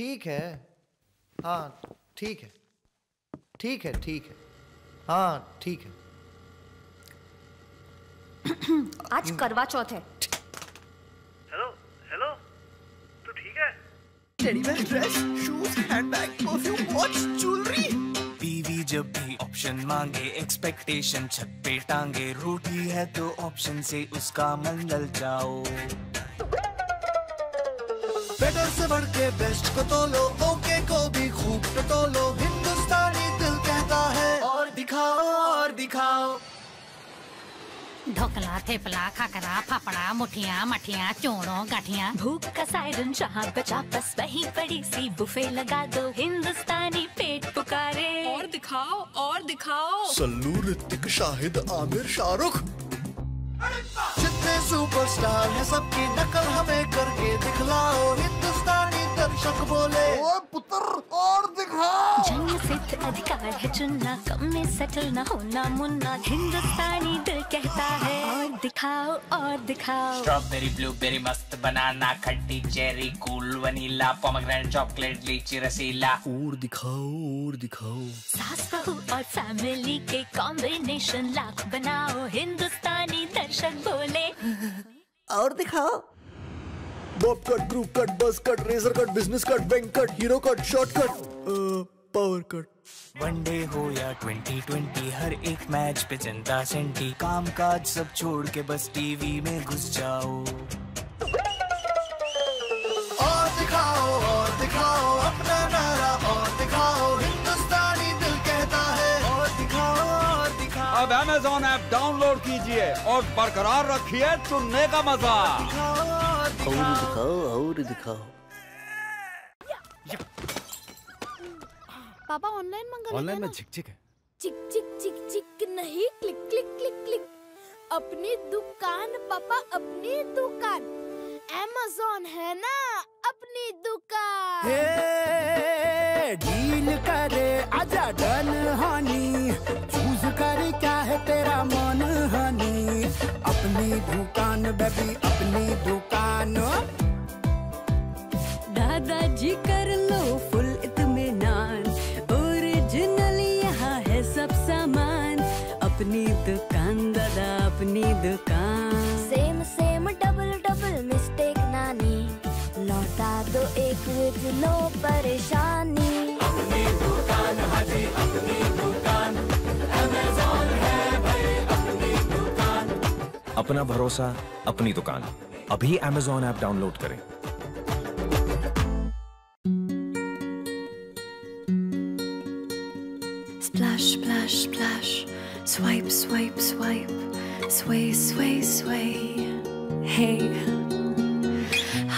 ठीक है, हाँ ठीक है, ठीक है, ठीक है, हाँ ठीक है। आज करवा चौथ है। हेलो हेलो, तू ठीक है? Teddy bear dress, shoes, handbag, perfume, watch, jewellery. बीवी जब भी ऑप्शन मांगे एक्सपेक्टेशन छत पे टांगे, रूठी है तो ऑप्शन से उसका मन लल जाओ। बेटर से बढ़ के बेस्ट को तोलो, ओके को भी खूब टटोलो। हिंदुस्तानी दिल कहता है और दिखाओ और दिखाओ। ढोकला, थेपला, खाकरा, फाफड़ा, मुठिया, मठिया, चूड़ों, गाठिया। भूख का सायरन शहाब का चापस, वही बड़ी सी बुफे लगा दो। हिंदुस्तानी पेट पुकारे और दिखाओ और दिखाओ। सल्लू, ऋतिक, शाहिद, आमिर, शाहरुख, जितने सुपरस्टार हैं सबकी नकल हमें करके दिखलाओ। हिंदुस्तानी दर्शक बोले ओ पुत्र और दिखाओ। जनसिद्ध अधिकार है चुनना, कम में सटल न होना मुन्ना। हिंदुस्तानी दिल कहता है और दिखाओ और दिखाओ। स्ट्रॉबेरी, ब्लूबेरी, मस्त बनाना, खट्टी cherry, cool vanilla, pomegranate, chocolate, लीची रसीला। और दिखाओ और दिखाओ। सास बहू और फैमिली के कॉम्बिनेशन लाख बनाओ। हिंदुस्तानी दर्शक बोले और दिखाओ। बॉब कट, ग्रुप कट, बस cut, razor cut, business cut, bank cut, hero cut, short cut, power cut. One day हो या 2020, हर एक मैच पे जनता सेंटी। काम काज सब छोड़ के बस टीवी में घुस जाओ। और दिखाओ और दिखाओ, अपना नारा और दिखाओ। हिंदुस्तानी दिल कहता है और दिखाओ और दिखाओ। अब Amazon ऐप डाउनलोड कीजिए और बरकरार रखिए चुनने का मजा। और दिखाओ और दिखाओ। पापा ऑनलाइन मंगा लेना। ऑनलाइन में चिक चिक है। चिक चिक चिक चिक नहीं, क्लिक क्लिक क्लिक क्लिक। अपनी दुकान पापा, अपनी दुकान। Amazon है ना अपनी दुकान। हे डील करे आजा डन हनी, चूज करे क्या है तेरा मन हनी। अपनी दुकान बेबी अपनी दुकान। दादाजी कर लो फुल इत्मीनान, सब सामान अपनी दुकान दादा अपनी दुकान। Same same double double mistake नानी, लौटा दो एक विद नो परेशानी। अपनी दुकान हाजी अपनी दुकान, Amazon है भाई अपनी दुकान। अपना भरोसा अपनी दुकान, अभी Amazon ऐप डाउनलोड करें। Splash, splash, swipe, swipe, swipe, sway, sway, sway. Hey,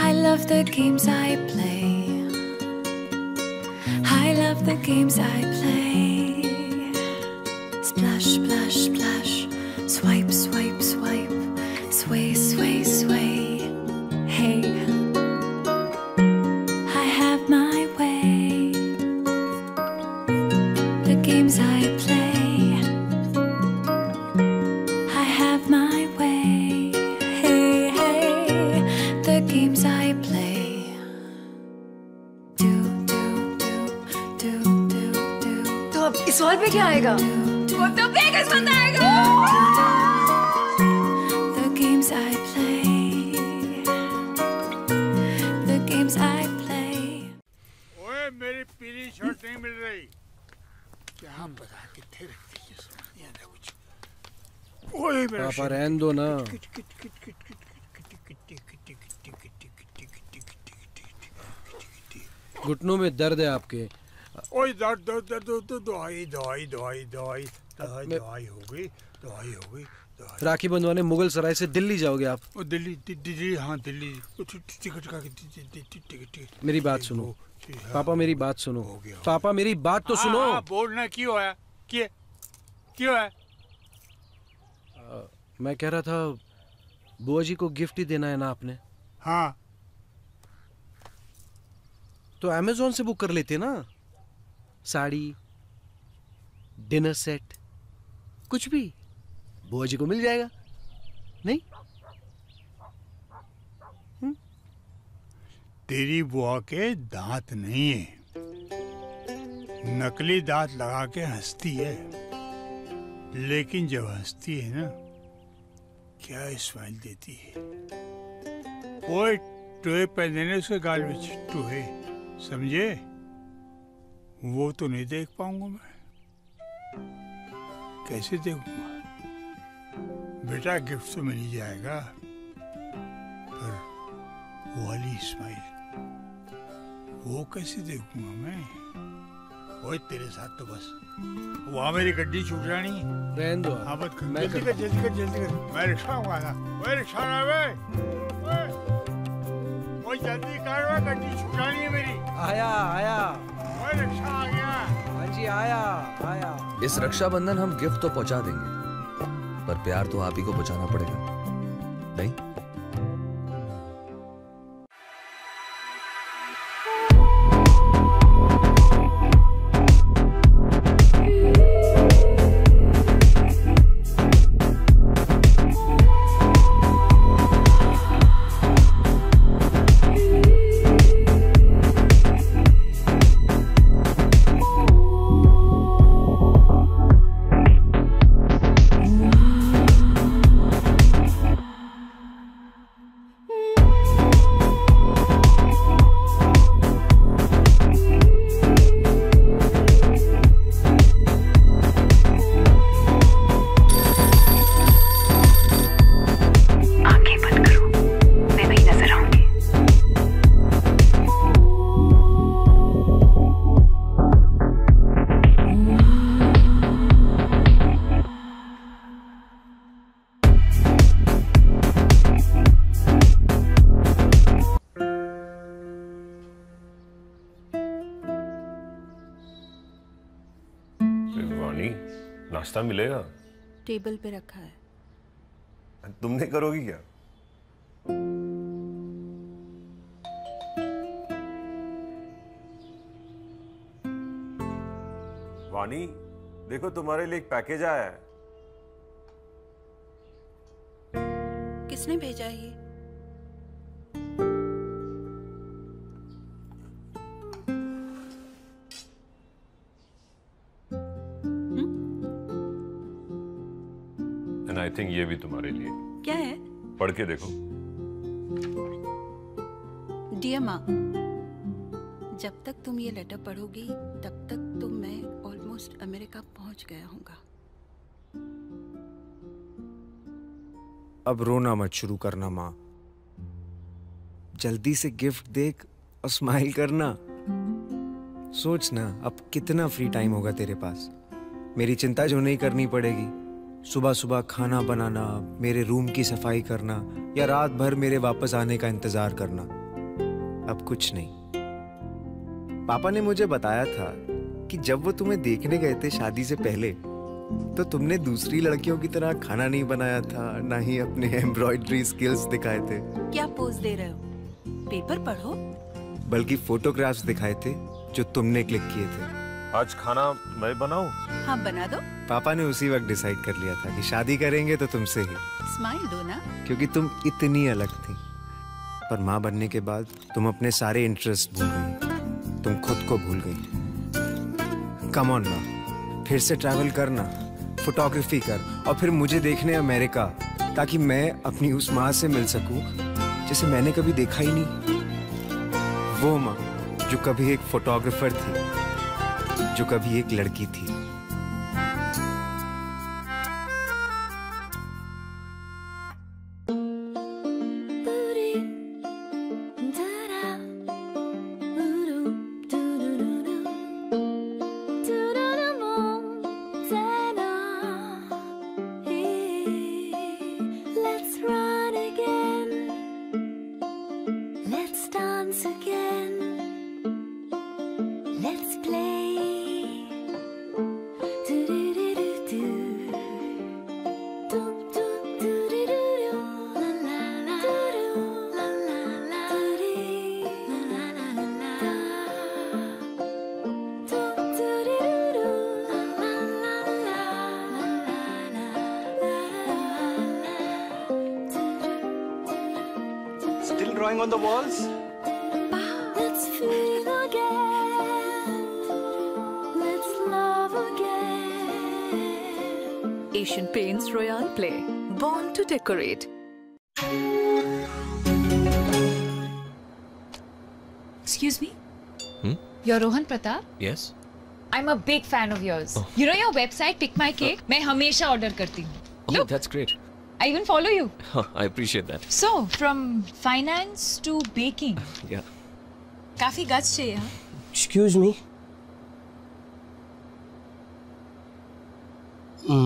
I love the games I play. I love the games I play. Splash, splash, splash, swipe, swipe, swipe, sway, sway, sway. Hey, I have my way. The games I play, I have my way. Hey, hey, the games I play. Do, do, do, do, do, do. तो अब इस wall पे क्या आएगा? वो तो bags बंद आएगा। The games I play, the games I play. ओए मेरी पीली शर्ट नहीं मिल रही। क्या पता कितने रखती है सोनिया ना कुछ। ओए मेरा पापा रहने दो ना। घुटनों में दर्द है आपके। ओए दर्द दर्द दर्द तो दवाई दवाई दवाई दवाई दवाई हो गई दवाई हो गई। राखी बंधवाने मुगल सराय से दिल्ली जाओगे आप? दिल्ली दिल्ली, हाँ दिल्ली। टिकट का टिकट। मेरी बात सुनो पापा, मेरी बात सुनो पापा, मेरी बात तो सुनो। बोलना क्यों है? क्यों है? मैं कह रहा था बुआ जी को गिफ्ट ही देना है ना आपने? हाँ तो Amazon से बुक कर लेते ना, साड़ी, डिनर सेट, कुछ भी बुआ जी को मिल जाएगा। नहीं तेरी बुआ के दांत नहीं है, नकली दांत लगा के हंसती है, लेकिन जब हंसती है ना क्या स्माइल देती है। ओए टोए पहने ने उसके गाल में टोहे, समझे? वो तो नहीं देख पाऊंगा मैं, कैसे देखूंगा? बेटा गिफ्ट तो मिल ही जाएगा, पर वो वाली स्माइल वो कैसे देखूंगा मैं? ओए तेरे साथ तो बस वहाँ मेरी गड्डी छूट जानी है। रहने दो, हाँ मत कर, जल्दी कर। मैं रिक्शा आऊंगा ना, मैं रिक्शा ना भाई, ओए जल्दी कर, वो गड्डी छूट जानी है मेरी। आया। ओए रिक्शा आ गया। हाँ जी आया। इस रक्षाबंधन हम गिफ्ट तो पहुँचा देंगे, पर प्यार तो आप ही को बचाना पड़ेगा, नहीं? मिलेगा, टेबल पे रखा है, तुमने करोगी क्या? वाणी देखो, तुम्हारे लिए एक पैकेज आया है। किसने भेजा है ये? I think ये भी तुम्हारे लिए। क्या है? पढ़ के देखो। Dear माँ, जब तक तुम ये लेटर पढ़ोगी तब तक तो मैं ऑलमोस्ट अमेरिका पहुंच गया होगा। अब रोना मत शुरू करना माँ, जल्दी से गिफ्ट देख और स्माइल करना। सोच ना अब कितना फ्री टाइम होगा तेरे पास, मेरी चिंता जो नहीं करनी पड़ेगी। सुबह सुबह खाना बनाना, मेरे रूम की सफाई करना या रात भर मेरे वापस आने का इंतजार करना, अब कुछ नहीं। पापा ने मुझे बताया था कि जब वो तुम्हें देखने गए थे शादी से पहले, तो तुमने दूसरी लड़कियों की तरह खाना नहीं बनाया था, ना ही अपने एम्ब्रॉयडरी स्किल्स दिखाए थे। क्या पोज दे रहे हो, पेपर पढ़ो। बल्कि फोटोग्राफ्स दिखाए थे जो तुमने क्लिक किए थे। आज खाना मैं बनाऊं? हाँ बना दो। पापा ने उसी वक्त डिसाइड कर लिया था कि शादी करेंगे तो तुमसे ही। स्माइल दो ना, क्योंकि तुम इतनी अलग थी, पर माँ बनने के बाद तुम अपने सारे इंटरेस्ट भूल गई, तुम खुद को भूल गई। कम ऑन माँ, फिर से ट्रैवल करना, फोटोग्राफी कर, और फिर मुझे देखने अमेरिका, ताकि मैं अपनी उस माँ से मिल सकूँ जिसे मैंने कभी देखा ही नहीं। वो माँ जो कभी एक फोटोग्राफर थी, जो कभी एक लड़की थी। On the walls? again. Let's love again. Asian Paints Royale Play. Born to decorate. Excuse me? Hmm? You're Rohan Pratap? Yes. I'm a big fan of yours. Oh. You know your website, Pick My Cake? I always order. Oh, look, that's great. I even follow you. Oh, I appreciate that. So, from finance to baking. Yeah. Kafi guts chahiye, huh? Excuse me.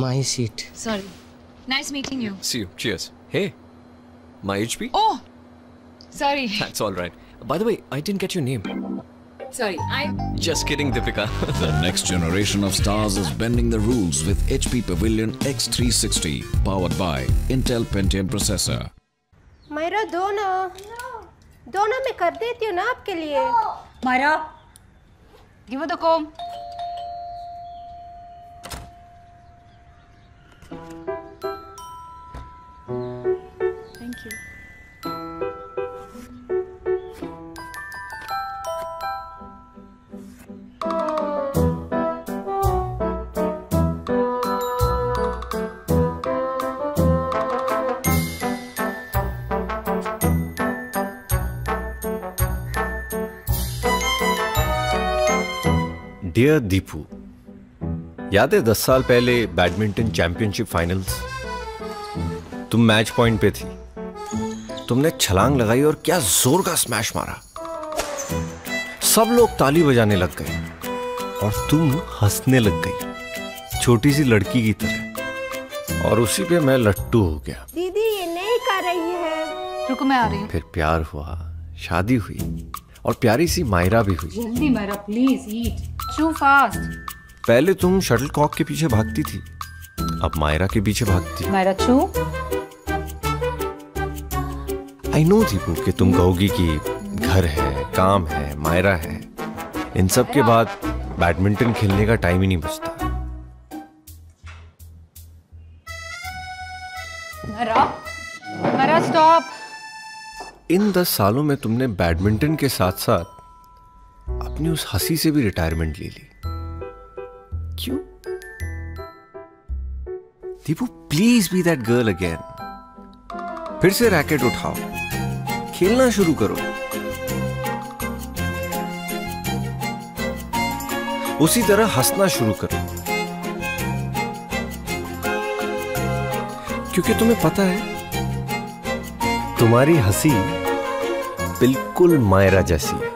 My seat. Sorry. Nice meeting you. See you. Cheers. Hey, my HP? Oh, sorry. That's all right. By the way, I didn't get your name. Sorry, I'm... Just kidding, Deepika. The next generation of stars is bending the rules with HP Pavilion X360, powered by Intel Pentium Processor. Myra, dono. No. Dono, I kar deti hu na aapke liye. No. Myra, give her the comb. Thank you. Dear Deepu, याद है 10 साल पहले badminton championship finals? तुम match point पे थी, तुमने छलांग लगाई और क्या जोर का स्मैश मारा, सब लोग ताली बजाने लग गए और तुम हंसने लग गई छोटी सी लड़की की तरह, और उसी पे मैं लट्टू हो गया। दीदी ये नहीं कर रही है, रुको मैं आ रही हूँ। फिर प्यार हुआ, शादी हुई और प्यारी सी मायरा भी हुई। जल्दी Myra please eat. Too fast. पहले तुम शटलकॉक के पीछे भागती थी, अब मायरा के पीछे भागती। मायरा चू। I know दीपू कि तुम कहोगी कि घर है, काम है, मायरा है, इन सब के बाद बैडमिंटन खेलने का टाइम ही नहीं बचता। मायरा, मायरा स्टॉप। इन 10 सालों में तुमने बैडमिंटन के साथ साथ अपनी उस हंसी से भी रिटायरमेंट ले ली, क्यों? Deepu please be that girl again. फिर से रैकेट उठाओ, खेलना शुरू करो, उसी तरह हंसना शुरू करो, क्योंकि तुम्हें पता है तुम्हारी हंसी बिल्कुल मायरा जैसी है,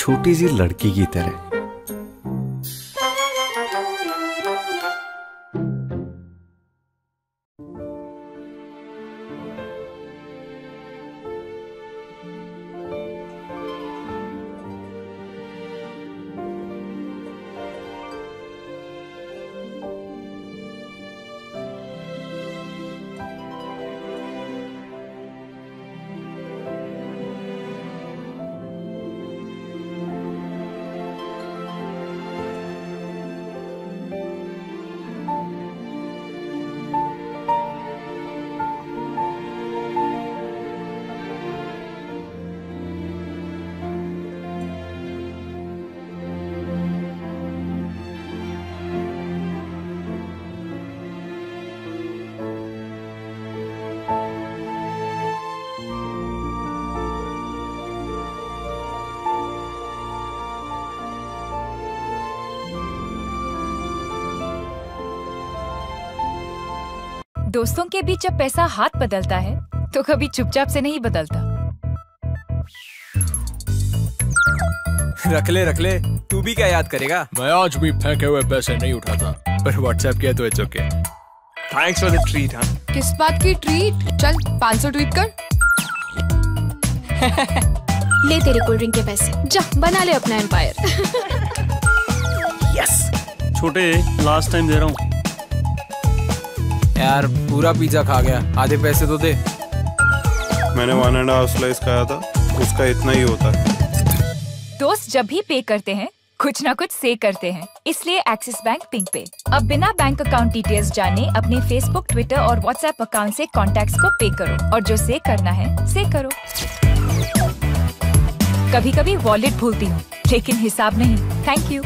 छोटी सी लड़की की तरह। दोस्तों के बीच जब पैसा हाथ बदलता है तो कभी चुपचाप से नहीं बदलता। रख ले, तू भी क्या याद करेगा? मैं आज भी फेंके हुए पैसे नहीं उठाता, पर व्हाट्सएप किया तो it's okay. Thanks for the treat. हाँ, किस बात की ट्रीट? चल 500 ट्वीट कर। ले तेरे कोल्ड ड्रिंक के पैसे, जा बना ले अपना एम्पायर। यस छोटे, लास्ट टाइम दे रहा हूँ यार, पूरा पिज्जा खा गया, आधे पैसे तो दे। मैंने 1.5 स्लाइस खाया था, उसका इतना ही होता है। दोस्त जब भी पे करते हैं कुछ ना कुछ से करते हैं, इसलिए एक्सिस बैंक PingPay। अब बिना बैंक अकाउंट डिटेल्स जाने अपने फेसबुक, ट्विटर और व्हाट्सएप अकाउंट से कॉन्टैक्ट्स को पे करो और जो से करना है से करो। कभी कभी वॉलेट भूलती हूँ लेकिन हिसाब नहीं। Thank you.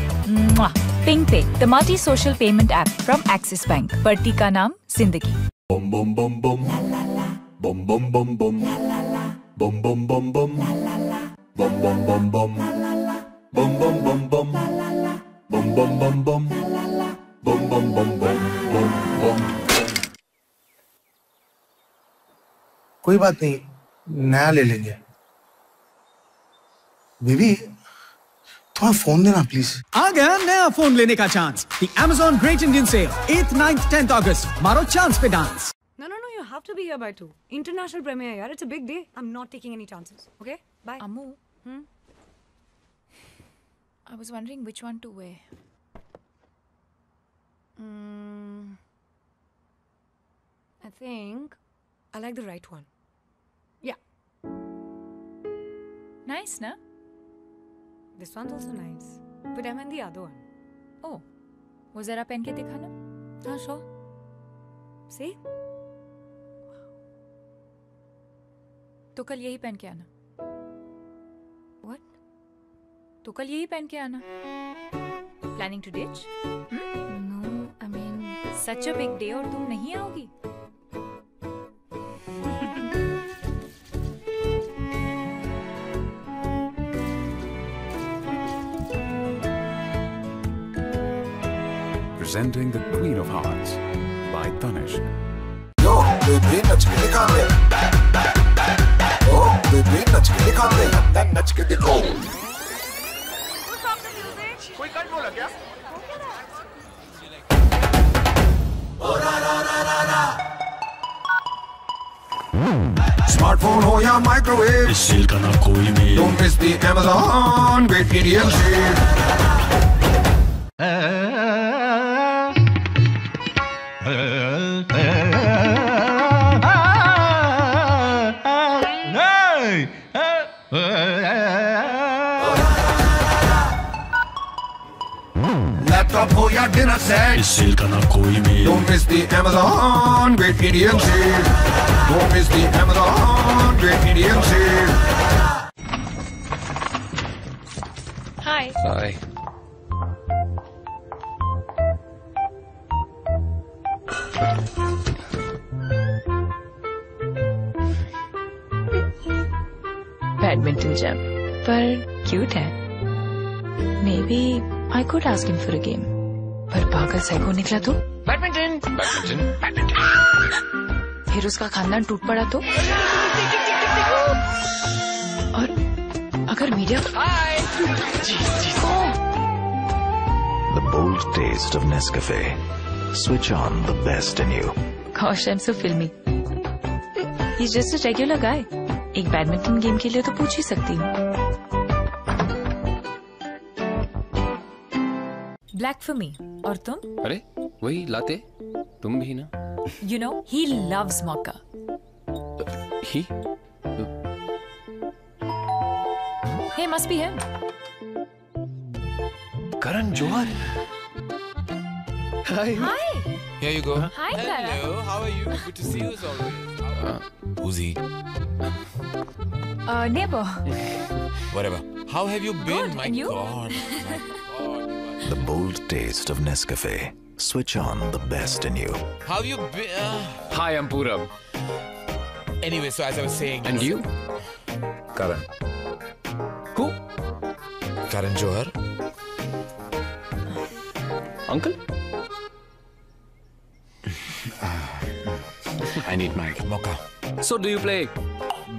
PingPay, the multi-social payment app from Axis Bank. बढ़ती का नाम जिंदगी। बम बम बम बम बम बम बम बम बम बम बम बम बम बम बम बम बम बम बम बम बम बम बम बम बम बम बम बम बम। कोई बात नहीं, नया ले लेंगे। बेबी थोड़ा फोन देना प्लीज। आ गया नया फोन लेने का chance. The Amazon Great Indian Sale, 8th, 9th, 10th August. मारो चांस पे dance. No, you have to be here by 2. International premiere, yaar. It's a big day. I'm not taking any chances. Okay, bye. Ammu, I was wondering which one to wear. I think I like the right one. Yeah. Nice, na? This one's also nice, but I'm in the other one. Oh, वो जरा पहन के दिखाना। हाँ, sure. See? तो कल यही पहन के आना। What? तो कल यही पहन के आना। Planning to ditch? No, I mean such a big day और तुम नहीं आओगी? Presenting the Queen of Hearts by Tanishq. Yo, baby, nach ke dikha de. Oh, baby, nach ke dikha de. Nach ke dikho. Who stopped the music? Koi cut bola kya? Oh ra ra ra ra ra. Smartphone ho ya microwave. Is sale ka na koi mail. Don't miss the Amazon Great Indian Sale. Laptop ho ya dinner set, is sale ka na koi mail. Don't miss the Amazon Great Indian Sale. Don't miss the Amazon Great Indian Sale. Hi. Hi. Badminton jam पर cute है। Maybe I could ask him for a game. पर पागल psycho निकला तो badminton badminton badminton. फिर उसका खानदान टूट पड़ा तो, और अगर media The bold taste of Nescafe. Switch on the best in you. Gosh, I'm so filmy. He's just a regular guy. एक बैडमिंटन गेम के लिए तो पूछ ही सकती हूँ। Black for me. और तुम? अरे वही लाते, तुम भी ना? You know he loves mocha. He? Hey, must be him. Karan Johar. Hi. Hi. Here you go. Hi, Karan. Hello. How are you? Good to see you as always. Who's he? Neighbor. Whatever. How have you been? Good, my and you? God. My God. The bold taste of Nescafe. Switch on the best in you. How have you been? Hi, I'm Pooram. Anyway, so as I was saying. And you? Karan. Who? Karan Johar. Uncle? I need my mocha. So do you play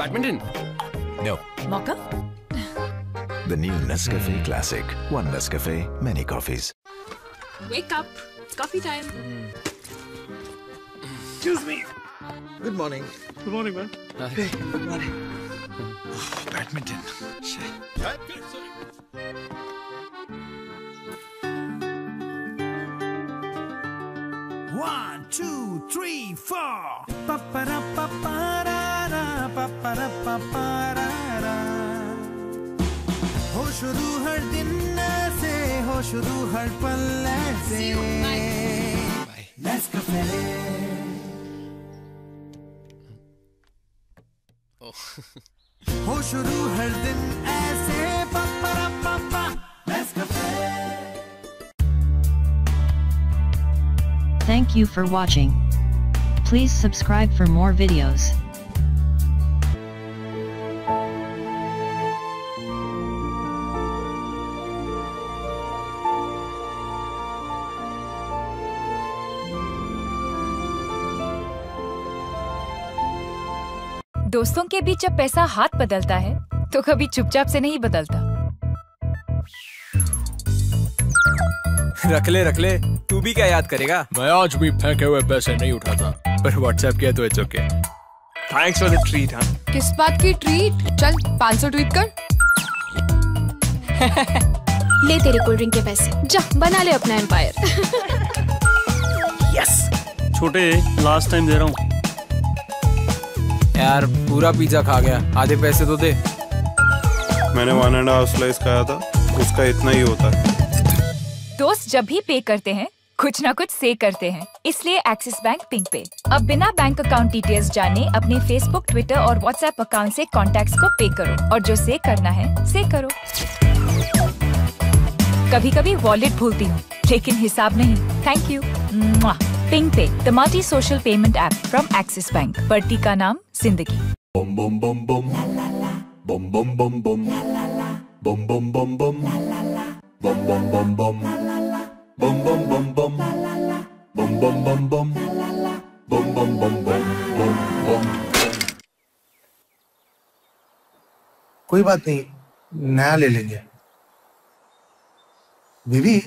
badminton? No. Mocha? The new Nescafe Classic. One Nescafe, many coffees. Wake up. It's coffee time. Excuse me. Good morning. Good morning, man. Hey, good morning. Oh, badminton. Shit. One, two, three, four. हो शुरू हर दिन से, हो शुरू हर पल से। Nescafe. हो शुरू हर दिन ऐसे Thank you for watching. Please subscribe for more videos. दोस्तों के बीच जब पैसा हाथ बदलता है तो कभी चुपचाप से नहीं बदलता। रख ले, तू भी क्या याद करेगा? मैं आज भी फेंके हुए पैसे नहीं उठाता, पर व्हाट्सएप किया तो it's okay. Thanks for the treat. हाँ, किस बात की ट्रीट? चल 500 ट्वीट कर। ले तेरे कोल्ड ड्रिंक के पैसे, जा बना ले अपना एम्पायर। यस छोटे, लास्ट टाइम दे रहा हूँ यार, पूरा पिज्जा खा गया, आधे पैसे तो दे। मैंने 1.5 स्लाइस खाया था, उसका इतना ही होता है। दोस्त जब भी पे करते हैं कुछ ना कुछ से करते हैं, इसलिए एक्सिस बैंक पिंक पे अब बिना बैंक अकाउंट डिटेल्स जाने अपने फेसबुक, ट्विटर और व्हाट्सएप अकाउंट से कॉन्टैक्ट्स को पे करो, और जो से करना है से करो। कभी कभी वॉलेट भूलती हूँ लेकिन हिसाब नहीं। Thank you. PingPay, the multi-social payment app from Axis Bank. Party का नाम जिंदगी। Bum bum bum bum, bum bum bum bum, bum bum bum bum, bum bum bum bum, bum bum bum bum, bum bum bum bum, bum bum bum bum. कोई बात नहीं, नया ले लेंगे। बीबी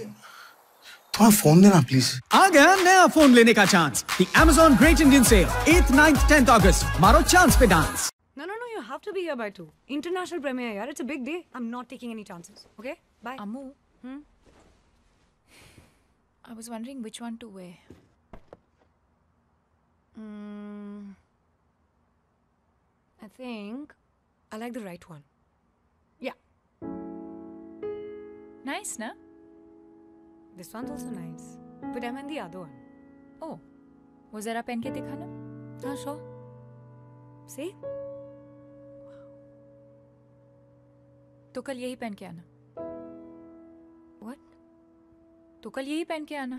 थोड़ा फोन देना प्लीज। आ गया नया फोन लेने का chance. The Amazon Great Indian Sale, 8th, 9th, 10th August. मारो चांस पे dance. No, you have to be here by 2. International premiere, यार, it's a big day. I'm not taking any chances. Okay, bye. Ammu, I was wondering which one to wear. I think I like the right one. Yeah. Nice, na? This one's also nice, but I'm in the other one. Oh, वो जरा पहन के दिखाना। हाँ, sure. See? तो कल यही पहन के आना। What? तो कल यही पहन के आना।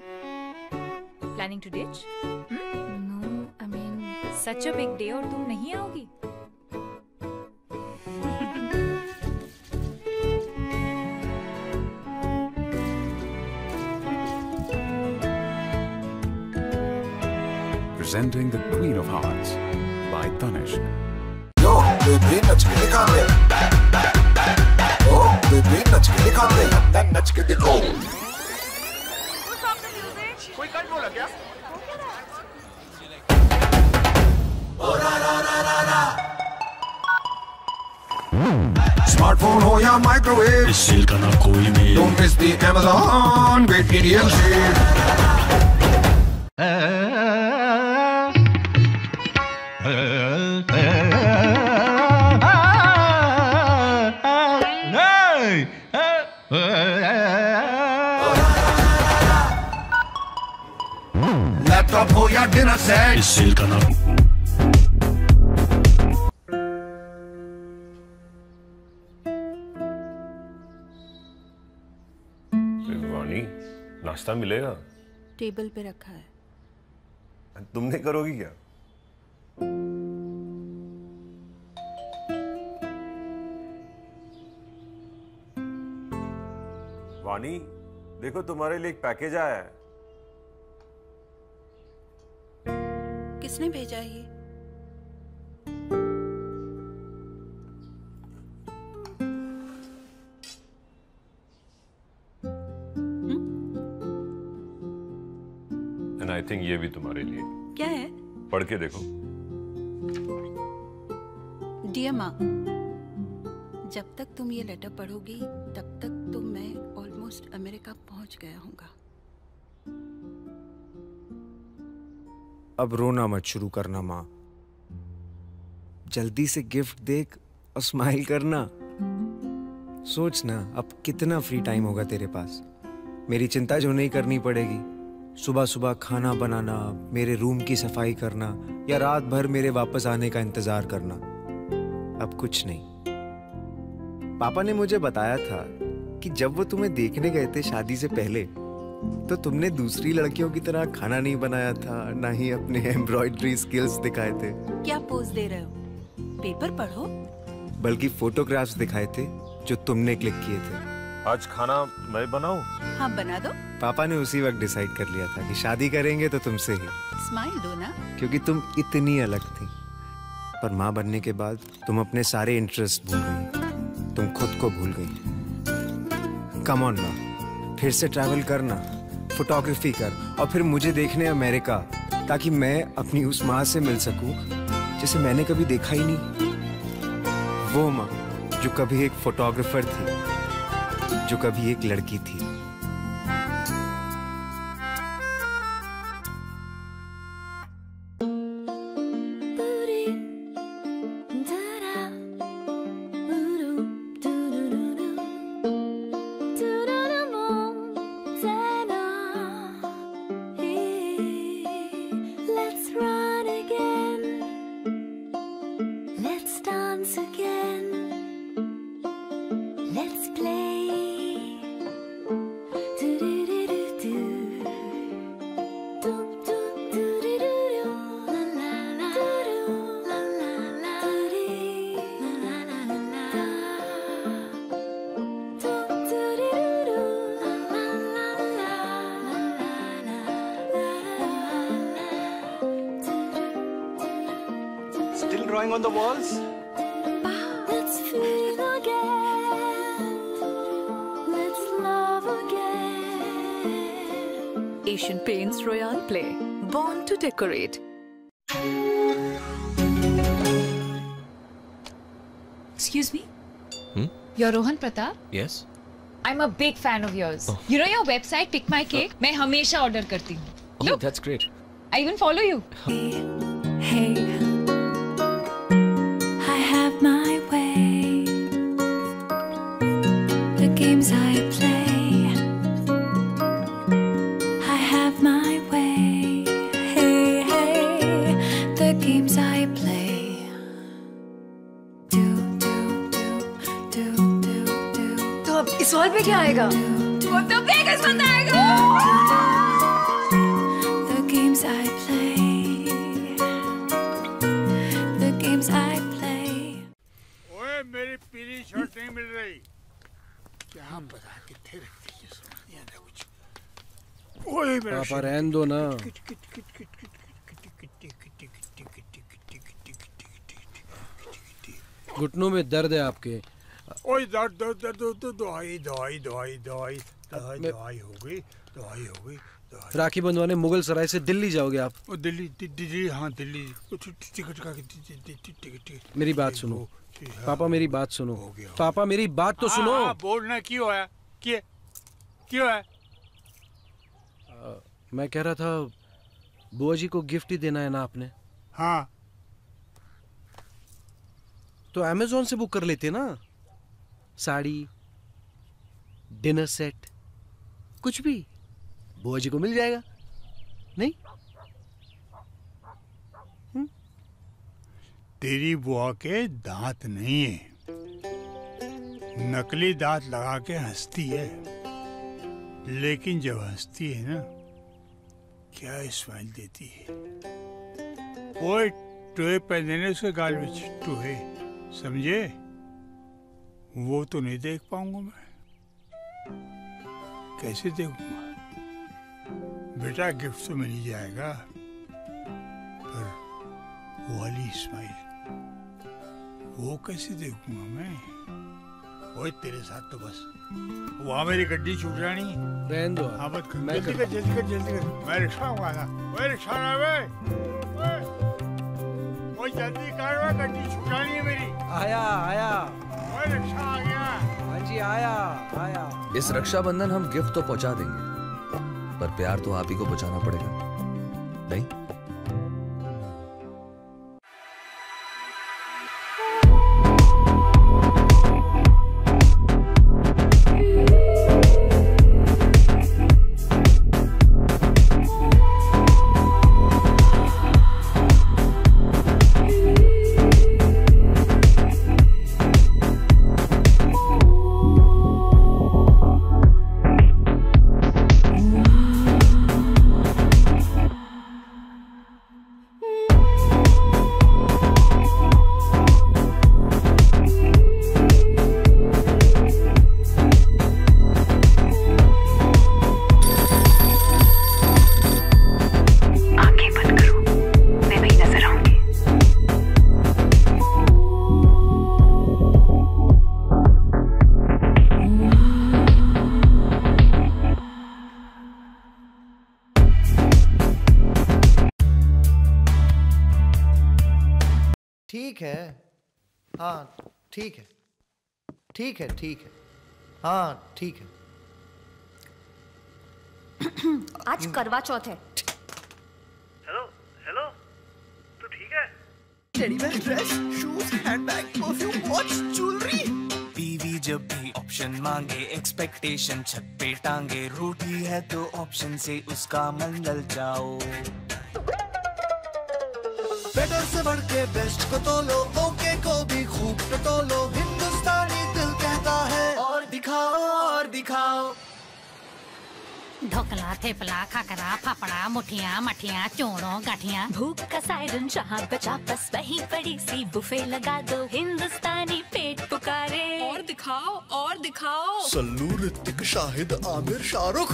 Planning to ditch? No, I mean such a big day और तुम नहीं आओगी? Presenting the Queen of Hearts by Tanishq. Yo, baby, nach ke dikha de. Oh, baby, nach ke dikha de. Then nach ke dikho. What's up the music? Koi cut bola kya? Oh ra ra ra ra ra. Smartphone ho ya microwave. Is sale ka na koi mail. Don't miss the Amazon Great Indian Sale. Laptop ho ya dinner set, is sale ka naam. वाणी, नाश्ता मिलेगा? Table पे रखा है। तुम नहीं करोगी क्या? वाणी, देखो तुम्हारे लिए एक पैकेज आया है। किसने भेजा है ये? And I think ये भी तुम्हारे लिए। क्या है? पढ़ के देखो। Dear माँ, जब तक तुम ये लेटर पढ़ोगी तब तक तो मैं ऑलमोस्ट अमेरिका पहुंच गया हूँगा। अब रोना मत शुरू करना माँ, जल्दी से गिफ्ट देख और स्माइल करना। सोच ना अब कितना फ्री टाइम होगा तेरे पास, मेरी चिंता जो नहीं करनी पड़ेगी। सुबह सुबह खाना बनाना, मेरे रूम की सफाई करना या रात भर मेरे वापस आने का इंतजार करना, अब कुछ नहीं। पापा ने मुझे बताया था कि जब वो तुम्हें देखने गए थे शादी से पहले तो तुमने दूसरी लड़कियों की तरह खाना नहीं बनाया था, ना ही अपने एम्ब्रॉयडरी स्किल्स दिखाए थे। क्या पोज दे रहे हो? पेपर पढ़ो। बल्कि फोटोग्राफ्स दिखाए थे जो तुमने क्लिक किए थे। आज खाना मैं बनाऊं? हाँ बना दो। पापा ने उसी वक्त डिसाइड कर लिया था कि शादी करेंगे तो तुमसे ही। स्माइल दो ना। क्योंकि तुम इतनी अलग थी, पर माँ बनने के बाद तुम अपने सारे इंटरेस्ट भूल गई, तुम खुद को भूल गई। कम ऑन माँ, फिर से ट्रैवल करना, फोटोग्राफी कर, और फिर मुझे देखने अमेरिका, ताकि मैं अपनी उस माँ से मिल सकूं जिसे मैंने कभी देखा ही नहीं। वो माँ जो कभी एक फोटोग्राफर थी, जो कभी एक लड़की थी। Asian Paints Royale Play, born to decorate. Excuse me? Hmm? You're Rohan Pratap? Yes. I'm a big fan of yours. Oh. You know your website, Pick My Cake? I always order. Oh, look, that's great. I even follow you. Hey, I have my way. The games I play. Solve पे क्या आएगा? वो तो bags बताएगा। The games I play, the games I play. ओए मेरी पीली shirt नहीं मिल रही। क्या हम बता कितने रखते हैं इसमें? याद है कुछ? ओए मेरा पापा रहन दो ना। घुटनों में दर्द है आपके। ओए दर्द दर्द तो दवाई दवाई दवाई दवाई दवाई हो गई, दवाई हो गई। राखी बंधवाने मुगल सराय से दिल्ली जाओगे आप? ओ दिल्ली दिल्ली, हाँ दिल्ली। टिकट का टिकट। मेरी बात सुनो पापा, मेरी बात सुनो पापा, मेरी बात तो सुनो। बोलना क्यों है? क्यों है? मैं कह रहा था बुआ जी को गिफ्ट ही देना है ना आपने? हाँ तो अमेज़न से बुक कर लेते ना, साड़ी, डिनर सेट, कुछ भी बुआ जी को मिल जाएगा। नहीं हुँ? तेरी बुआ के दांत नहीं है, नकली दांत लगा के हंसती है, लेकिन जब हंसती है ना क्या स्माइल देती है। वो टोए पहने ने उसके गाल में टोए, समझे? वो तो नहीं देख पाऊंगा मैं, कैसे देखूंगा बेटा? गिफ्ट तो मिल जाएगा, पर वाली स्माइल वो कैसे देखूंगा मैं? ओए तेरे साथ तो बस वहाँ मेरी गड्डी छूट जानी। रहने दो, हाँ मत कर, जल्दी कर जल्दी कर जल्दी कर। मैं रिक्शा आऊंगा ना। ओए रिक्शा ना वे, ओए जल्दी कर, वो गड्डी छूट जानी है मेरी। आया आया रिक्शा आ गया। हाँ जी आया आया। इस रक्षाबंधन हम गिफ्ट तो पहुंचा देंगे, पर प्यार तो आप ही को पहुंचाना पड़ेगा, नहीं? ठीक है, हाँ ठीक है, ठीक है, ठीक है, हाँ ठीक है। आज करवा चौथ है। हेलो हेलो, तू ठीक है? Teddy bear dress, shoes, handbag, perfume, watch, jewellery. बीवी जब भी ऑप्शन मांगे एक्सपेक्टेशन छत पे टांगे, रूठी है तो ऑप्शन से उसका मंगल जाओ। बेटर से बढ़ के बेस्ट को तोलो, ओके को भी खूब टटोलो। हिंदुस्तानी दिल कहता है और दिखाओ और दिखाओ। ढोकला, थेपला, खाकरा, फाफड़ा, मुठिया, मठिया, चूड़ों, गाठिया। भूख का सायरन जहाँ बचा बस वहीं पड़ी सी बुफे लगा दो, हिंदुस्तानी पेट पुकारे और दिखाओ और दिखाओ। सल्लू, ऋतिक, शाहिद, आमिर, शाहरुख,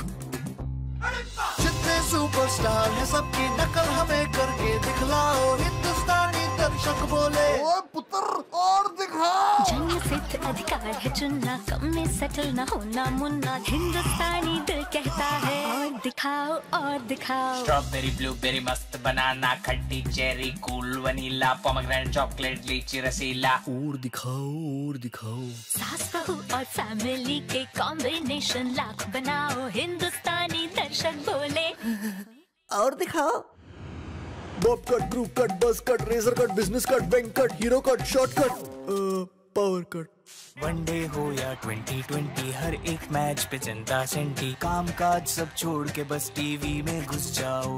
जितने सुपरस्टार हैं सबकी नकल हमें करके दिखलाओ। हिंदुस्तानी दर्शक बोले ओ पुत्र और दिखाओ। जन्म सिद्ध अधिकार है चुनना, कम में सेटल ना होना मुन्ना, हिंदुस्तानी दिल कहता है और दिखाओ और दिखाओ। स्ट्रॉबेरी, ब्लूबेरी, मस्त बनाना, खट्टी cherry, cool vanilla, pomegranate, chocolate, लीची रसीला और दिखाओ और दिखाओ। सास बहू और फैमिली के कॉम्बिनेशन लाख बनाओ, हिंदुस्तानी दर्शक बोले और दिखाओ। बॉब कट, ग्रूव कट, बस cut, razor cut, business cut, bank cut, hero cut, short cut, power cut. One day हो या 2020 हर एक मैच पे जनता सेंटी, काम काज सब छोड़ के बस टीवी में घुस जाओ।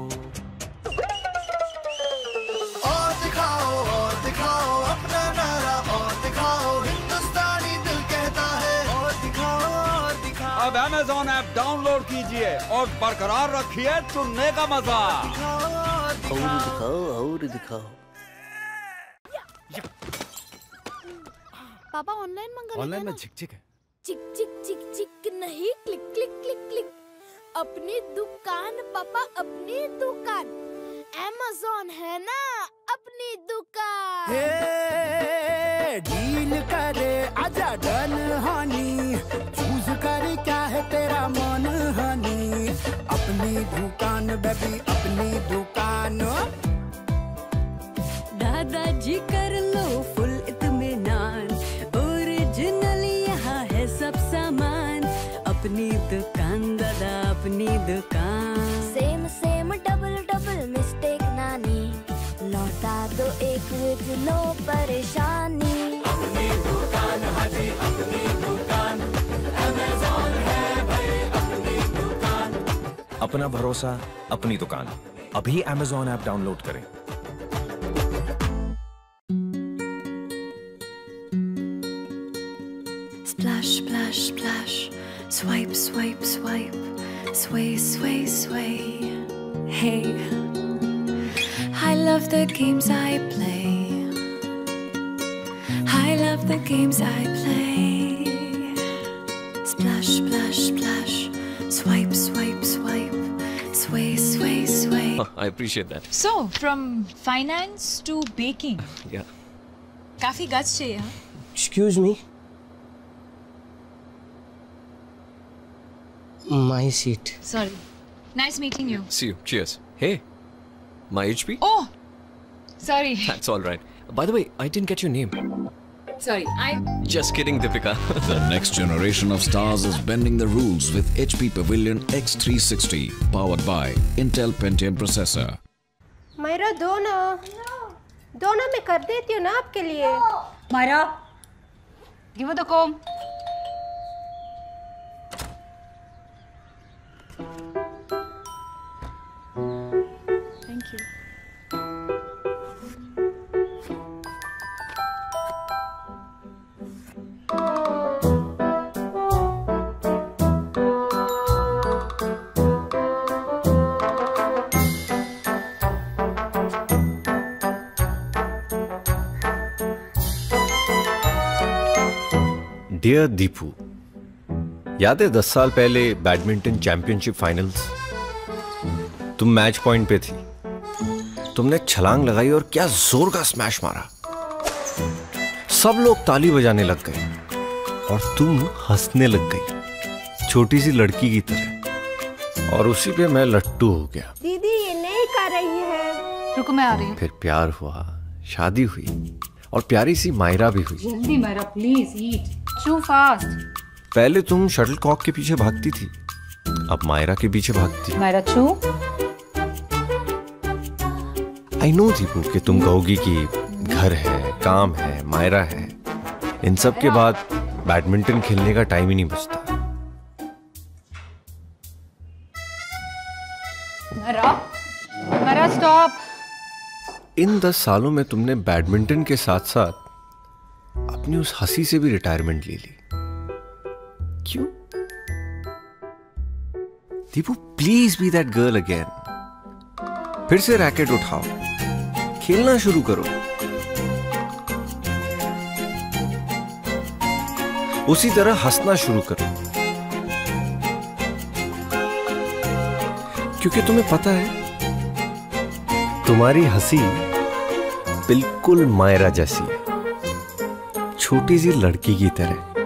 और दिखाओ और दिखाओ, अपना नारा और दिखाओ, हिंदुस्तानी दिल कहता है और दिखाओ और दिखाओ। अब Amazon ऐप डाउनलोड कीजिए और बरकरार रखिए चुनने का मजा। और दिखाओ और दिखाओ। पापा ऑनलाइन मंगा लेना। ऑनलाइन में चिक-चिक है। चिक-चिक नहीं, क्लिक क्लिक क्लिक क्लिक। अपनी दुकान पापा, अपनी दुकान। Amazon है ना अपनी दुकान। हे डील करे आजा डन हानी, चूज करे क्या है तेरा मन हानी। अपनी दुकान बेबी अपनी दुकान। दादाजी कर लो फुल इत्मीनान, यहाँ है सब सामान। अपनी दुकान दादा अपनी दुकान। Same same double double mistake नानी, लौटा दो एक विद नो परेशानी। अपनी दुकान हाजी अपनी दुकान, Amazon है भाई अपनी दुकान। अपना भरोसा अपनी दुकान, अभी Amazon ऐप डाउनलोड करें। Splash, splash, splash, swipe, swipe, swipe, sway, sway, sway. Hey, I love the games I play. I love the games I play. Splash, splash, splash, swipe, swipe, swipe, sway, sway, sway. Oh, I appreciate that. So, from finance to baking. Yeah. Kafi guts chahiye, huh? Excuse me. My seat. Sorry. Nice meeting you. See you. Cheers. Hey, my HP? Oh, sorry. That's all right. By the way, I didn't get your name. Sorry, I'm... Just kidding, Deepika. The next generation of stars is bending the rules with HP Pavilion X360, powered by Intel Pentium Processor. Myra, dono. No. Dono mein kar deti hu na aapke liye. No. Myra, give her the comb. Thank you. Dear Deepu, याद है 10 साल पहले badminton championship finals, तुम match point पे थी, तुमने छलांग लगाई और क्या जोर का स्मैश मारा, सब लोग ताली बजाने लग गए और तुम हंसने लग गई छोटी सी लड़की की तरह, और उसी पे मैं लट्टू हो गया। दीदी ये नहीं कर रही है। रुको मैं आ रही हूँ। फिर प्यार हुआ, शादी हुई और प्यारी सी मायरा भी हुई। जल्दी Myra please eat so fast. पहले तुम शटलकॉक के पीछे भागती थी, अब मायरा के पीछे भागती। मायरा चू। आई नो दीपू कि तुम कहोगी कि घर है, काम है, मायरा है, इन सब के बाद बैडमिंटन खेलने का टाइम ही नहीं बचता। मायरा स्टॉप। इन 10 सालों में तुमने बैडमिंटन के साथ साथ अपनी उस हंसी से भी रिटायरमेंट ले ली, क्यों? Deepu please be that girl again. फिर से रैकेट उठाओ, खेलना शुरू करो, उसी तरह हंसना शुरू करो, क्योंकि तुम्हें पता है तुम्हारी हंसी बिल्कुल मायरा जैसी है, छोटी सी लड़की की तरह।